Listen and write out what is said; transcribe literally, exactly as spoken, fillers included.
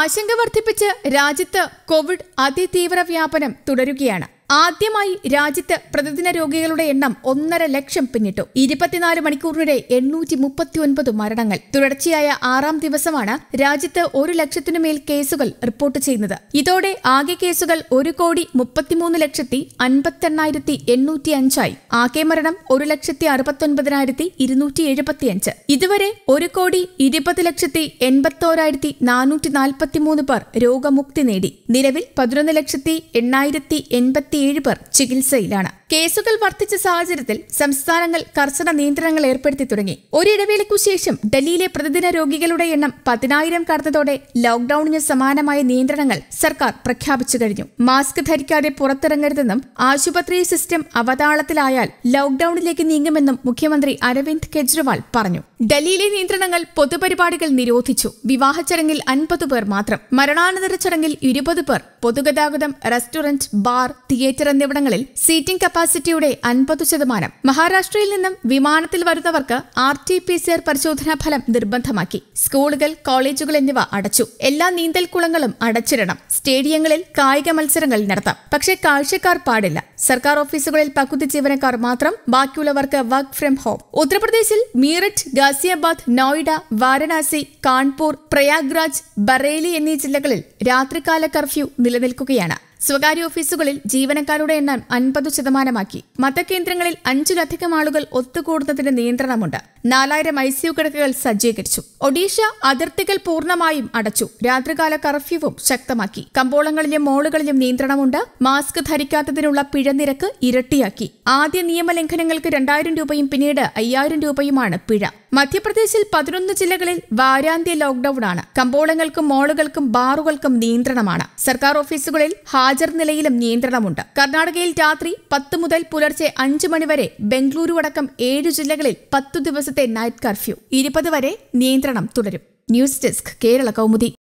ആശങ്ക വർദ്ധിപ്പിച്ച് രാജ്യത്ത് കോവിഡ് അതിതീവ്ര വ്യാപനം തുടരുകയാണ്. ആദ്യമായി രാജ്യത്ത് പ്രതിദിന രോഗികളുടെ എണ്ണം ഒന്നര ലക്ഷം പിന്നിട്ടു. ഇരുപത്തിനാല് മണിക്കൂറിനിടെ എണ്ണൂറ്റി മുപ്പത്തി ഒൻപത് മരണങ്ങൾ. തുടർച്ചയായ ആറാം ദിവസമാണ് രാജ്യത്ത് ഒരു ലക്ഷത്തിനുമേൽ കേസുകൾ റിപ്പോർട്ട് ചെയ്യുന്നത്. ഇതോടെ ആകെ കേസുകൾ ഒരു കോടി മുപ്പത്തിമൂന്ന് ലക്ഷത്തി അൻപത്തി എണ്ണായിരത്തി എണ്ണൂറ്റി അഞ്ചായി. ആകെ മരണം ഒരു ലക്ഷത്തി അറുപത്തി ഒൻപതിനായിരത്തി ഇരുന്നൂറ്റി എഴുപത്തിയഞ്ച്. ഇതുവരെ ഒരു കോടി ഇരുപത് ലക്ഷത്തി എൺപത്തോരായിരത്തി നാനൂറ്റി നാൽപ്പത്തിമൂന്ന് പേർ രോഗമുക്തി നേടി. നിലവിൽ പതിനൊന്ന് ലക്ഷത്തി എണ്ണായിരത്തി എൺപത്തി ഏഴ് പേർ ചികിത്സയിലാണ്. കേസുകൾ വർദ്ധിച്ച സാഹചര്യത്തിൽ സംസ്ഥാനങ്ങൾ കർശന നിയന്ത്രണങ്ങൾ ഏർപ്പെടുത്തി തുടങ്ങി. ഒരിടവേളയ്ക്കു ശേഷം ഡൽഹിയിലെ പ്രതിദിന രോഗികളുടെ എണ്ണം പതിനായിരം കടന്നതോടെ ലോക്ഡൌണിന് സമാനമായ നിയന്ത്രണങ്ങൾ സർക്കാർ പ്രഖ്യാപിച്ചു കഴിഞ്ഞു. മാസ്ക് ധരിക്കാതെ പുറത്തിറങ്ങരുതെന്നും ആശുപത്രി സിസ്റ്റം അവതാളത്തിലായാൽ ലോക്ഡൌണിലേക്ക് നീങ്ങുമെന്നും മുഖ്യമന്ത്രി അരവിന്ദ് കെജ്രിവാൾ പറഞ്ഞു. ഡൽഹിയിലെ നിയന്ത്രണങ്ങൾ പൊതുപരിപാടികൾ നിരോധിച്ചു. വിവാഹ ചടങ്ങിൽ അൻപത് പേർ മാത്രം, മരണാനന്തര ചടങ്ങിൽ ഇരുപത് പേർ. പൊതുഗതാഗതം, റെസ്റ്റോറന്റ്, ബാർ, തിയേറ്റർ എന്നിവിടങ്ങളിൽ സീറ്റിംഗ് കപ്പാസിറ്റിയുടെ അൻപത് ശതമാനം. മഹാരാഷ്ട്രയിൽ നിന്നും വിമാനത്തിൽ വരുന്നവർക്ക് R T P C R പരിശോധനാ ഫലം നിർബന്ധമാക്കി. സ്കൂളുകൾ, കോളേജുകൾ എന്നിവ അടച്ചു. എല്ലാ നീന്തൽക്കുളങ്ങളും അടച്ചിടണം. സ്റ്റേഡിയങ്ങളിൽ കായിക മത്സരങ്ങൾ നടത്താം, പക്ഷേ കാഴ്ചക്കാർ പാടില്ല. സർക്കാർ ഓഫീസുകളിൽ പകുതി ജീവനക്കാർ മാത്രം, ബാക്കിയുള്ളവർക്ക് വർക്ക് ഫ്രം ഹോം. ഉത്തർപ്രദേശിൽ മീററ്റ്, ഗാസിയാബാദ്, നോയിഡ, വാരണാസി, കാൺപൂർ, പ്രയാഗ്രാജ്, ബറേലി എന്നീ ജില്ലകളിൽ രാത്രികാല കർഫ്യൂ നിലനിൽക്കുകയാണ്. സ്വകാര്യ ഓഫീസുകളിൽ ജീവനക്കാരുടെ എണ്ണം അൻപത് ശതമാനമാക്കി. മതകേന്ദ്രങ്ങളിൽ അഞ്ചിലധികം ആളുകൾ ഒത്തുകൂടുന്നതിന് നിയന്ത്രണമുണ്ട്. നാലായിരം ഐ സിയു കിടക്കകൾ സജ്ജീകരിച്ചു. ഒഡീഷ അതിർത്തികൾ പൂർണ്ണമായും അടച്ചു. രാത്രികാല കർഫ്യൂവും ശക്തമാക്കി. കമ്പോളങ്ങളിലും മോളുകളിലും നിയന്ത്രണമുണ്ട്. മാസ്ക് ധരിക്കാത്തതിനുള്ള പിഴ നിരക്ക് ഇരട്ടിയാക്കി. ആദ്യ നിയമലംഘനങ്ങൾക്ക് രണ്ടായിരം രൂപയും പിന്നീട് അയ്യായിരം രൂപയുമാണ് പിഴ. മധ്യപ്രദേശിൽ പതിനൊന്ന് ജില്ലകളിൽ വാരാന്ത്യ ലോക്ഡൌണാണ്. കമ്പോളങ്ങൾക്കും മോളുകൾക്കും ബാറുകൾക്കും നിയന്ത്രണമാണ്. സർക്കാർ ഓഫീസുകളിൽ ഹാജർ നിലയിലും നിയന്ത്രണമുണ്ട്. കർണാടകയിൽ രാത്രി പത്ത് മുതൽ പുലർച്ചെ അഞ്ച് മണിവരെ, ബംഗളൂരു അടക്കം ഏഴ് ജില്ലകളിൽ പത്തു ദിവസത്തെ നൈറ്റ് കർഫ്യൂ. ഇരുപത് വരെ നിയന്ത്രണം തുടരും. News desk, Kerala Kaumudi.